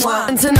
someone. And tonight